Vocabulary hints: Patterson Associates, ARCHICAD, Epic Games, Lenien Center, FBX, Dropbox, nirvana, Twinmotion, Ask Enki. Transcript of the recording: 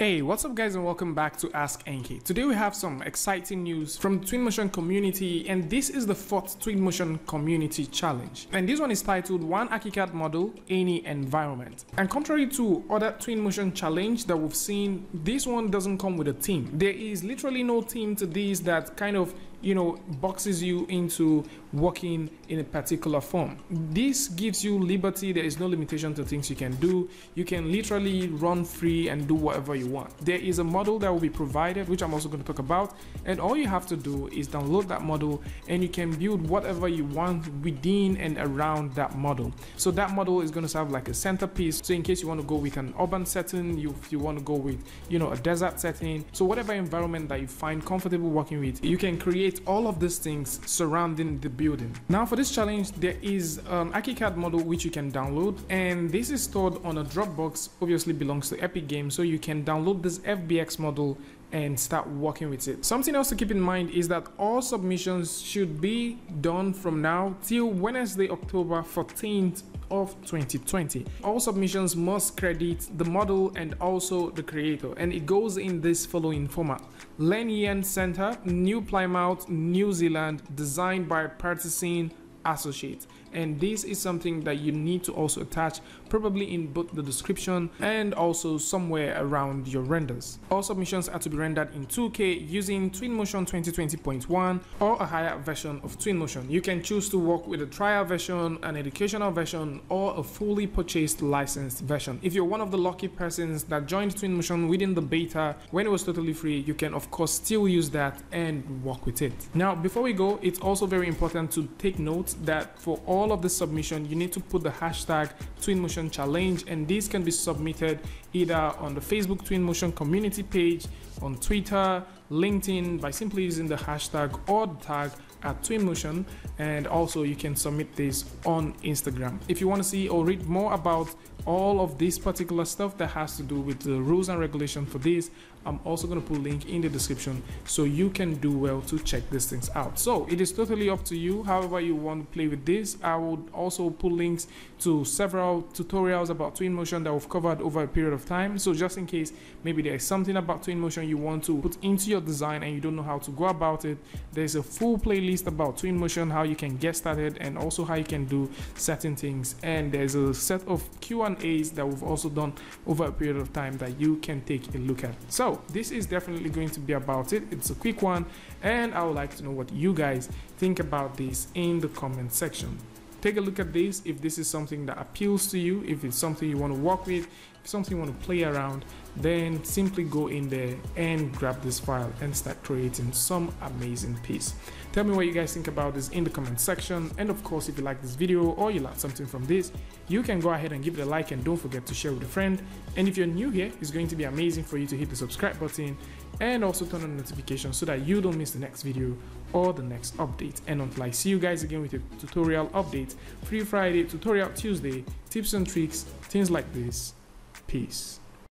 Hey, what's up guys and welcome back to Ask Enki. Today we have some exciting news from the Twinmotion community, and this is the 4th Twinmotion community challenge. And this one is titled One ARCHICAD Model, Any Environment. And contrary to other Twinmotion challenge that we've seen, this one doesn't come with a theme. There is literally no theme to this that kind of, you know, boxes you into working in a particular form. This gives you liberty. There is no limitation to things you can do. You can literally run free and do whatever you want. There is a model that will be provided, which I'm also going to talk about, and all you have to do is download that model and you can build whatever you want within and around that model. So that model is going to serve like a centerpiece, so in case you want to go with an urban setting, if you want to go with, you know, a desert setting, so whatever environment that you find comfortable working with, you can create all of these things surrounding the building. Now for this challenge, there is an ARCHICAD model which you can download, and this is stored on a Dropbox, obviously belongs to Epic Games, so you can download this FBX model and start working with it. Something else to keep in mind is that all submissions should be done from now till Wednesday, October 14th of 2020. All submissions must credit the model and also the creator, and it goes in this following format: Lenien Center, New Plymouth, New Zealand, designed by Patterson Associates. And this is something that you need to also attach, probably in both the description and also somewhere around your renders. All submissions are to be rendered in 2K using Twinmotion 2020.1 or a higher version of Twinmotion. You can choose to work with a trial version, an educational version, or a fully purchased licensed version. If you're one of the lucky persons that joined Twinmotion within the beta when it was totally free, you can of course still use that and work with it. Now before we go, it's also very important to take note that for all of the submission, you need to put the hashtag Twinmotion Challenge, and these can be submitted either on the Facebook Twinmotion community page, on Twitter, LinkedIn, by simply using the hashtag or the tag at Twinmotion, and also you can submit this on Instagram. If you want to see or read more about all of this particular stuff that has to do with the rules and regulation for this, I'm also going to put a link in the description, so you can do well to check these things out. So it is totally up to you however you want to play with this. I would also put links to several tutorials about Twinmotion that we've covered over a period of time, so just in case maybe there is something about Twinmotion you want to put into your design and you don't know how to go about it, there's a full playlist about Twinmotion, how you can get started, and also how you can do certain things, and there's a set of Q&As that we've also done over a period of time that you can take a look at. So this is definitely going to be about it. It's a quick one, and I would like to know what you guys think about this in the comment section. Take a look at this if this is something that appeals to you, if it's something you want to work with, if something you want to play around, then simply go in there and grab this file and start creating some amazing piece. Tell me what you guys think about this in the comment section, and of course if you like this video or you learned something from this, you can go ahead and give it a like, and don't forget to share with a friend. And if you're new here, it's going to be amazing for you to hit the subscribe button and also turn on notifications so that you don't miss the next video or the next update. And until I see you guys again with a tutorial update, Free Friday, Tutorial Tuesday, tips and tricks, things like this. Peace.